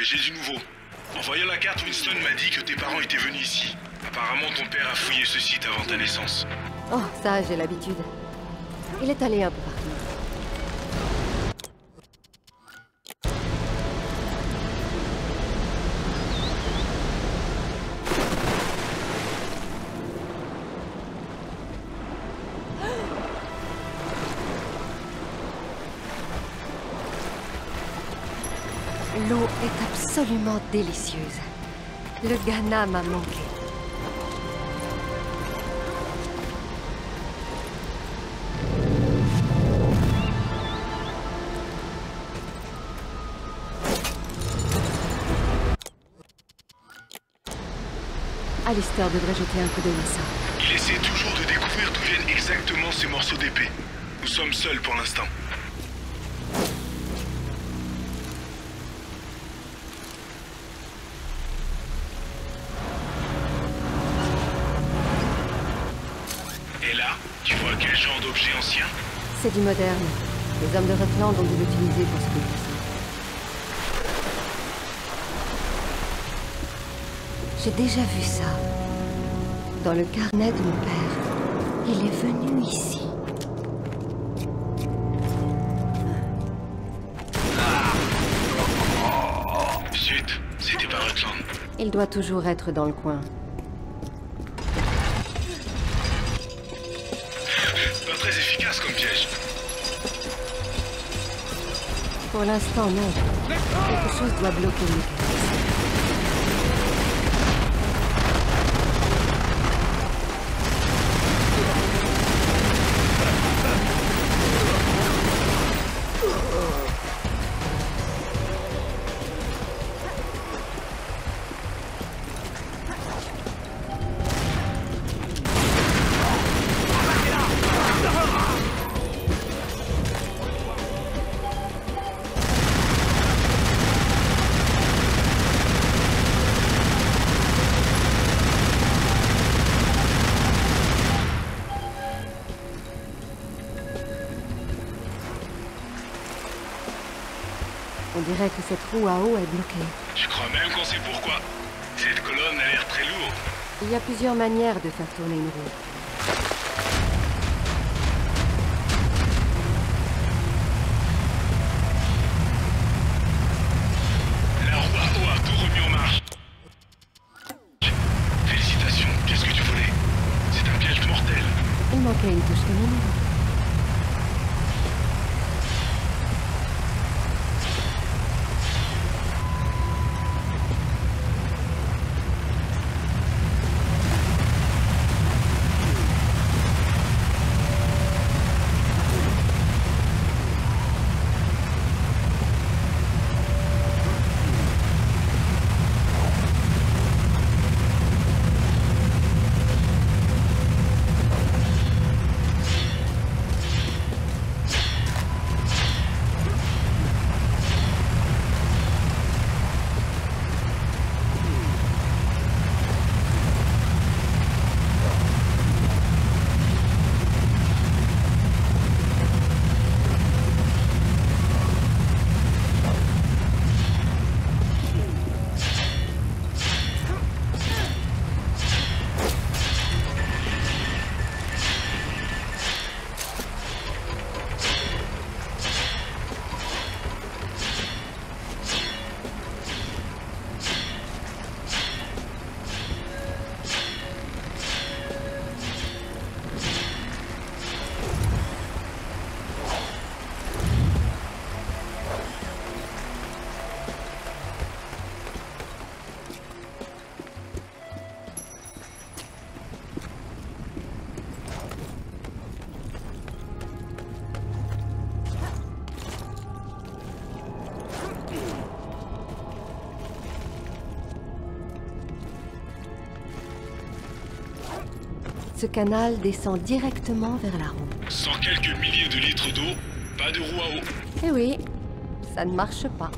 mais j'ai du nouveau. En voyant la carte, Winston m'a dit que tes parents étaient venus ici. Apparemment, ton père a fouillé ce site avant ta naissance. Oh, ça, j'ai l'habitude. Il est allé un peu partout. L'eau est absolument délicieuse. Le Ghana m'a manqué. Alistair devrait jeter un coup d'œil à ça. Il essaie toujours de découvrir d'où viennent exactement ces morceaux d'épée. Nous sommes seuls pour l'instant. C'est du moderne. Les hommes de Rutland ont dû l'utiliser pour ce qu'ils faisaient. J'ai déjà vu ça. Dans le carnet de mon père. Il est venu ici. Zut, c'était pas Rutland. Il doit toujours être dans le coin. Pas très efficace comme piège. Pour l'instant, non. Quelque chose doit bloquer le . On dirait que cette roue à eau est bloquée. Je crois même qu'on sait pourquoi. Cette colonne a l'air très lourde. Il y a plusieurs manières de faire tourner une roue. La roue à eau a tout remis en marche. Félicitations, qu'est-ce que tu voulais? C'est un piège mortel. Il manquait une touche de minerai. Ce canal descend directement vers la roue. Sans quelques milliers de litres d'eau, pas de roue à eau. Eh oui, ça ne marche pas.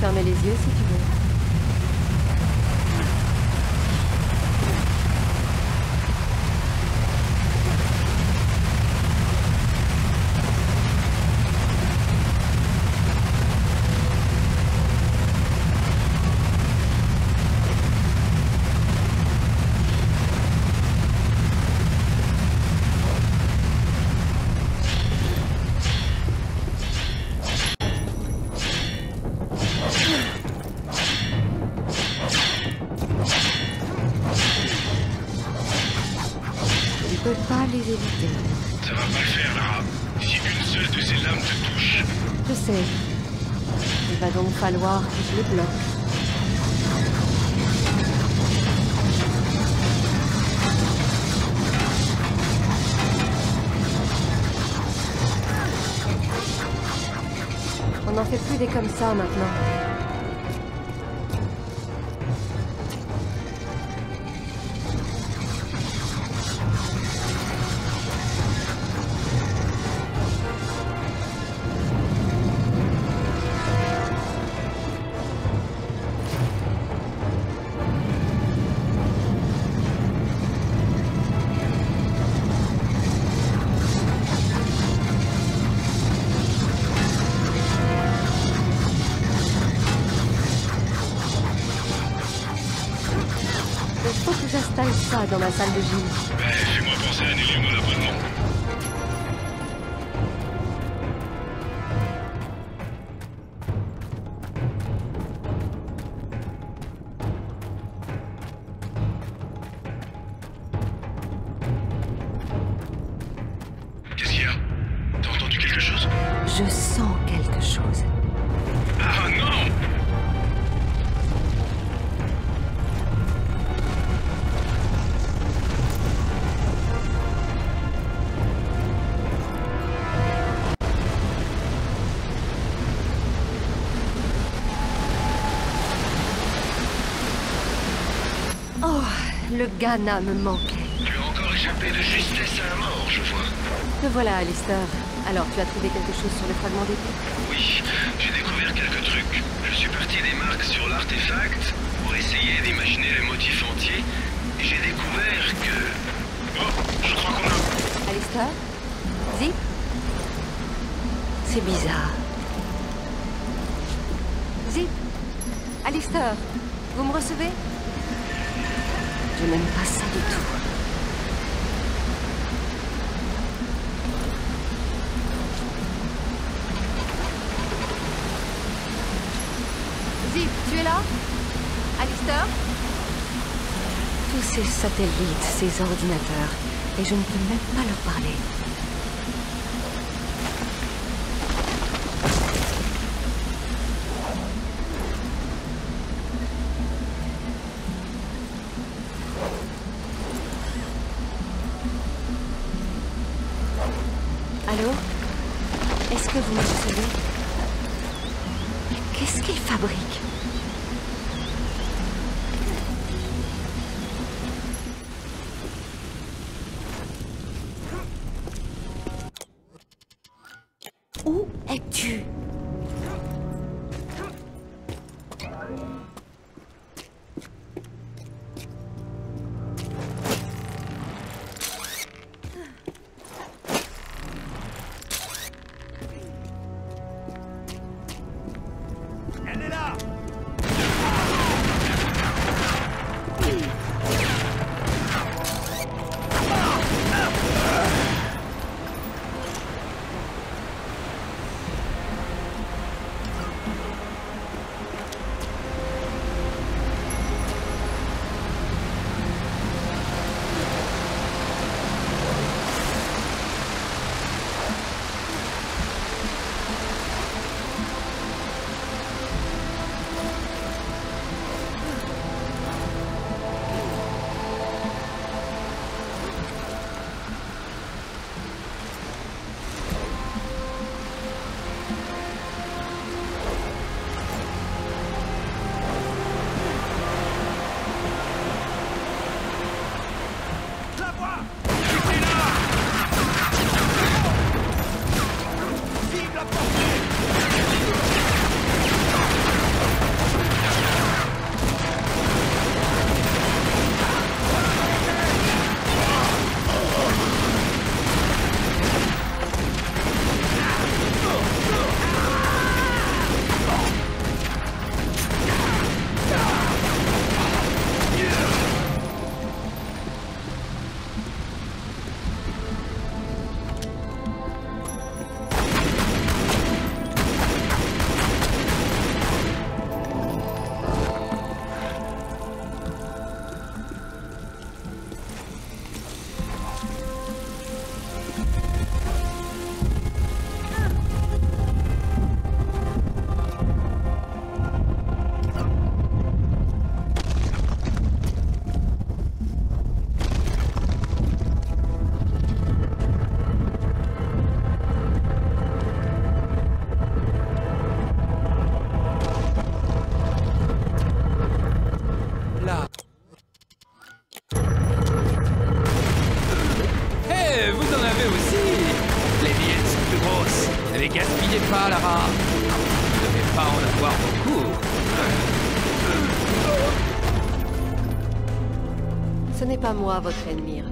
Fermez les yeux si tu veux. Falloir que je le bloque. On n'en fait plus des comme ça maintenant. Dans ma salle de gym. Ben, fais-moi penser à un hélium à l'abonnement. Qu'est-ce qu'il y a? T'as entendu quelque chose? Je sens quelque chose. Ah non! Le Ghana me manquait. Tu as encore échappé de justesse à la mort, je vois. Te voilà, Alistair. Alors, tu as trouvé quelque chose sur le fragment d'épée? Oui, j'ai découvert quelques trucs. Je suis parti des marques sur l'artefact pour essayer d'imaginer le motif entier. Et j'ai découvert que... Oh, je crois qu'on a... Alistair? Zip? C'est bizarre. Zip? Alistair? Vous me recevez? Je n'aime pas ça du tout. Zip, tu es là? Alistair? Tous ces satellites, ces ordinateurs, et je ne peux même pas leur parler. Allô? Est-ce que vous me recevez? Qu'est-ce qu'ils fabriquent? Où es-tu? Ce n'est pas moi votre ennemi.